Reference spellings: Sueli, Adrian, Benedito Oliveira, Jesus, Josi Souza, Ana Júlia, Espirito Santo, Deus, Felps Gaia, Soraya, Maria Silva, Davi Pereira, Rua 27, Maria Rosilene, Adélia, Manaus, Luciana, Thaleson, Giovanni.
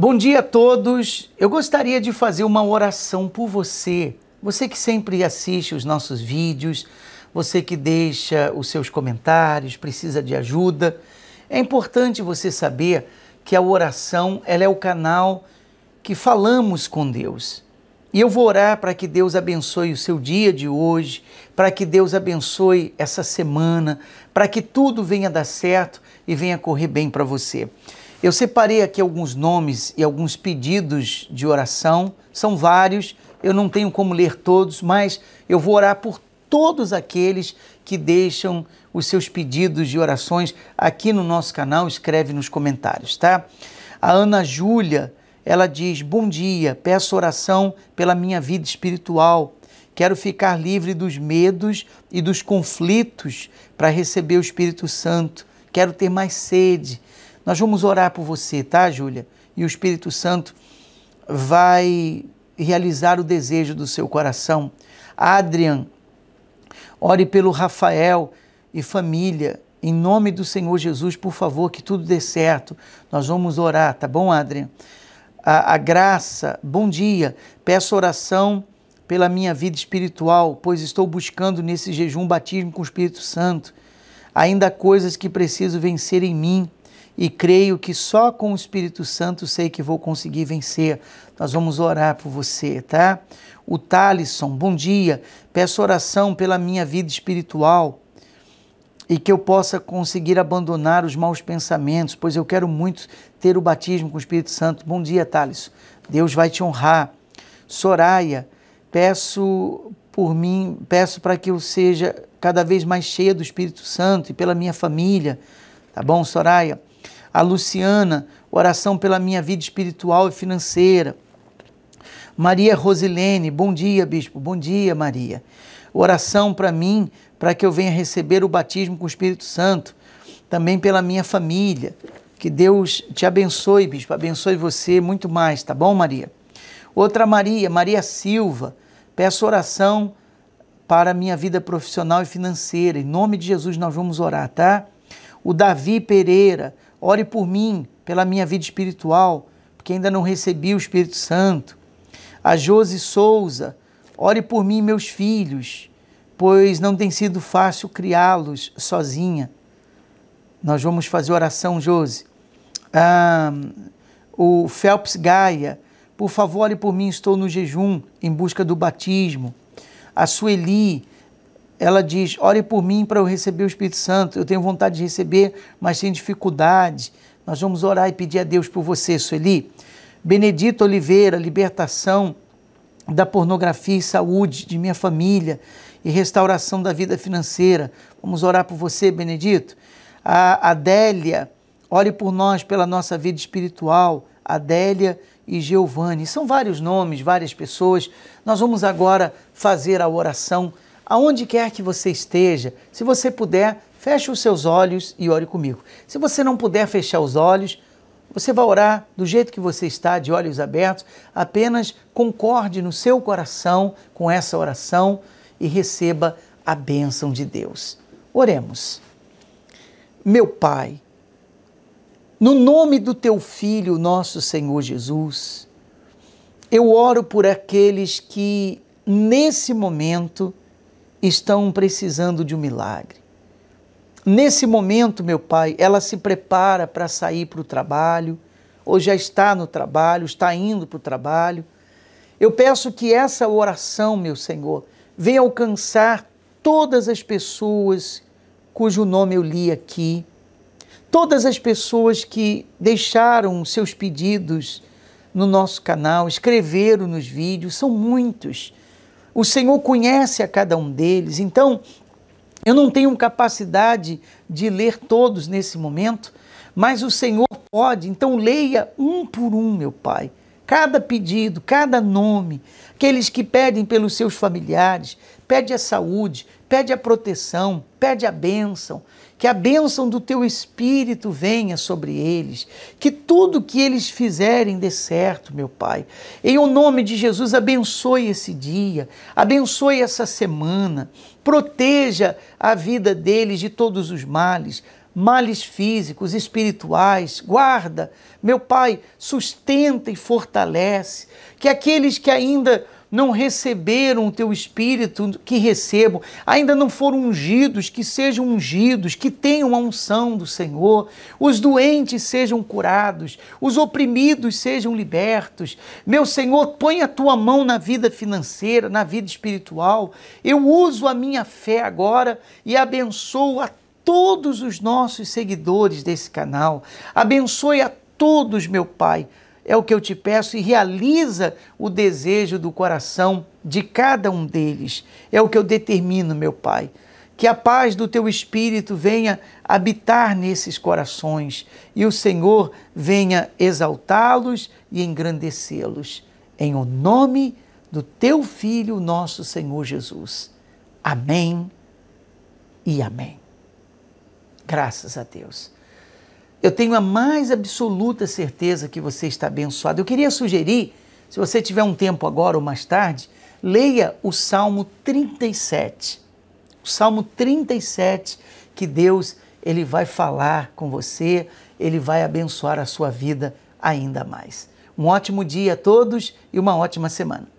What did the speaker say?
Bom dia a todos. Eu gostaria de fazer uma oração por você. Você que sempre assiste os nossos vídeos, você que deixa os seus comentários, precisa de ajuda. É importante você saber que a oração, ela é o canal que falamos com Deus. E eu vou orar para que Deus abençoe o seu dia de hoje, para que Deus abençoe essa semana, para que tudo venha dar certo e venha correr bem para você. Eu separei aqui alguns nomes e alguns pedidos de oração, são vários, eu não tenho como ler todos, mas eu vou orar por todos aqueles que deixam os seus pedidos de orações aqui no nosso canal, escreve nos comentários, tá? A Ana Júlia, ela diz: bom dia, peço oração pela minha vida espiritual. Quero ficar livre dos medos e dos conflitos para receber o Espírito Santo. Quero ter mais sede. Nós vamos orar por você, tá, Júlia? E o Espírito Santo vai realizar o desejo do seu coração. Adrian, ore pelo Rafael e família. Em nome do Senhor Jesus, por favor, que tudo dê certo. Nós vamos orar, tá bom, Adrian? A Graça, bom dia, peço oração pela minha vida espiritual, pois estou buscando nesse jejum batismo com o Espírito Santo. Ainda há coisas que preciso vencer em mim e creio que só com o Espírito Santo sei que vou conseguir vencer. Nós vamos orar por você, tá? O Thaleson, bom dia, peço oração pela minha vida espiritual e que eu possa conseguir abandonar os maus pensamentos, pois eu quero muito ter o batismo com o Espírito Santo. Bom dia, Thaleson. Deus vai te honrar. Soraya, peço para que eu seja cada vez mais cheia do Espírito Santo e pela minha família. Tá bom, Soraya? A Luciana, oração pela minha vida espiritual e financeira. Maria Rosilene, bom dia, bispo. Bom dia, Maria. Oração para mim, para que eu venha receber o batismo com o Espírito Santo, também pela minha família. Que Deus te abençoe, bispo, abençoe você muito mais, tá bom, Maria? Outra Maria, Maria Silva, peço oração para a minha vida profissional e financeira. Em nome de Jesus nós vamos orar, tá? O Davi Pereira, ore por mim, pela minha vida espiritual, porque ainda não recebi o Espírito Santo. A Josi Souza, ore por mim e meus filhos, pois não tem sido fácil criá-los sozinha. Nós vamos fazer oração, Josi. O Felps Gaia, por favor, ore por mim, estou no jejum, em busca do batismo. A Sueli, ela diz: ore por mim para eu receber o Espírito Santo. Eu tenho vontade de receber, mas tenho dificuldade. Nós vamos orar e pedir a Deus por você, Sueli. Benedito Oliveira, libertação da pornografia e saúde de minha família e restauração da vida financeira. Vamos orar por você, Benedito. A Adélia, ore por nós, pela nossa vida espiritual. Adélia e Giovanni. São vários nomes, várias pessoas. Nós vamos agora fazer a oração aonde quer que você esteja. Se você puder, feche os seus olhos e ore comigo. Se você não puder fechar os olhos, você vai orar do jeito que você está, de olhos abertos. Apenas concorde no seu coração com essa oração e receba a bênção de Deus. Oremos. Meu Pai, no nome do Teu Filho, nosso Senhor Jesus, eu oro por aqueles que, nesse momento, estão precisando de um milagre. Nesse momento, meu Pai, ela se prepara para sair para o trabalho, ou já está no trabalho, está indo para o trabalho. Eu peço que essa oração, meu Senhor, venha alcançar todas as pessoas cujo nome eu li aqui, todas as pessoas que deixaram seus pedidos no nosso canal, escreveram nos vídeos, são muitos. O Senhor conhece a cada um deles, então eu não tenho capacidade de ler todos nesse momento, mas o Senhor pode, então leia um por um, meu Pai. Cada pedido, cada nome, aqueles que pedem pelos seus familiares, pede a saúde, pede a proteção, pede a bênção, que a bênção do Teu Espírito venha sobre eles, que tudo que eles fizerem dê certo, meu Pai. Em o nome de Jesus, abençoe esse dia, abençoe essa semana, proteja a vida deles de todos os males, males físicos, espirituais, guarda, meu Pai, sustenta e fortalece, que aqueles que ainda não receberam o Teu Espírito, que recebam, ainda não foram ungidos, que sejam ungidos, que tenham a unção do Senhor, os doentes sejam curados, os oprimidos sejam libertos, meu Senhor, põe a Tua mão na vida financeira, na vida espiritual, eu uso a minha fé agora e abençoo a todos os nossos seguidores desse canal, abençoe a todos, meu Pai, é o que eu te peço e realiza o desejo do coração de cada um deles. É o que eu determino, meu Pai. Que a paz do Teu Espírito venha habitar nesses corações e o Senhor venha exaltá-los e engrandecê-los. Em o nome do Teu Filho, nosso Senhor Jesus. Amém e amém. Graças a Deus. Eu tenho a mais absoluta certeza que você está abençoado. Eu queria sugerir, se você tiver um tempo agora ou mais tarde, leia o Salmo 37. O Salmo 37, que Deus, Ele vai falar com você, Ele vai abençoar a sua vida ainda mais. Um ótimo dia a todos e uma ótima semana.